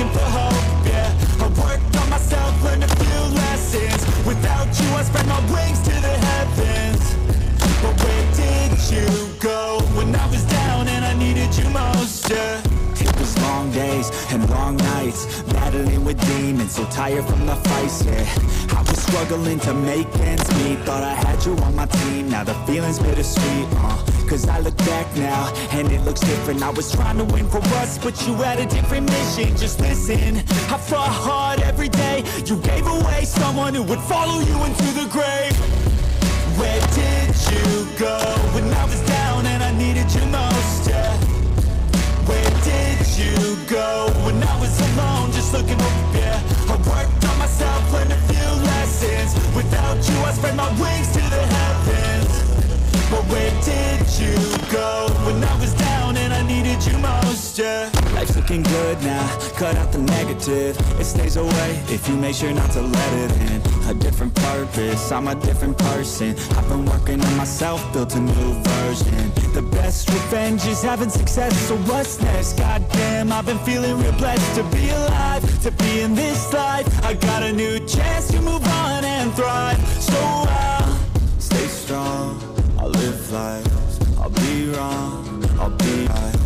looking for hope, yeah. I worked on myself, learned a few lessons. Without you, I spread my wings to the heavens. But where did you go when I was down and I needed you most, yeah? It was long days and long nights, battling with demons, so tired from the fights, yeah. I was struggling to make ends meet, thought I had you on my team, now the feeling's bittersweet, Cause I look back now, and it looks different. I was trying to win for us, but you had a different mission. Just listen, I fought hard every day. You gave away someone who would follow you into the grave. Where did you go when I was down and I needed you most, yeah? Where did you go when I was alone, just looking up, yeah? I worked on myself, learned a few lessons. Without you, I spread my wings to the heavens. But where did you go when I was down and I needed you most, yeah? Life's looking good now, cut out the negative. It stays away if you make sure not to let it in. A different purpose, I'm a different person. I've been working on myself, built a new version. The best revenge is having success, so what's next? Goddamn, I've been feeling real blessed to be alive, to be in this life. I got a new chance to move on and thrive. So I'll stay strong. I'll live life, I'll be wrong, I'll be right.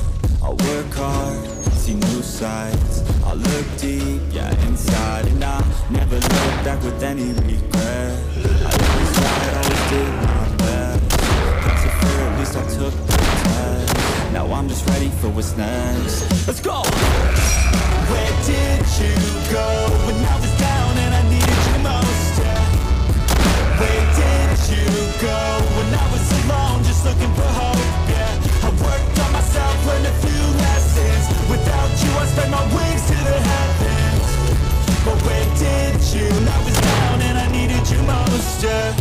I'll work hard, see new sights, I'll look deep, yeah, inside. And I'll never look back with any regret. I always tried, always did my best. That's a fear, at least I took the test. Now I'm just ready for what's next. Let's go! Where did you go when I was down and I needed you most, yeah? Where did you go? I was alone, just looking for hope, yeah. I worked on myself, learned a few lessons. Without you, I spread my wings to the heavens. But where did you? When I was down and I needed you most, yeah.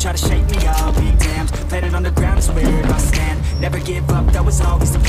Try to shake me, I'll be damned. Planet on the ground is where I stand. Never give up, that was always the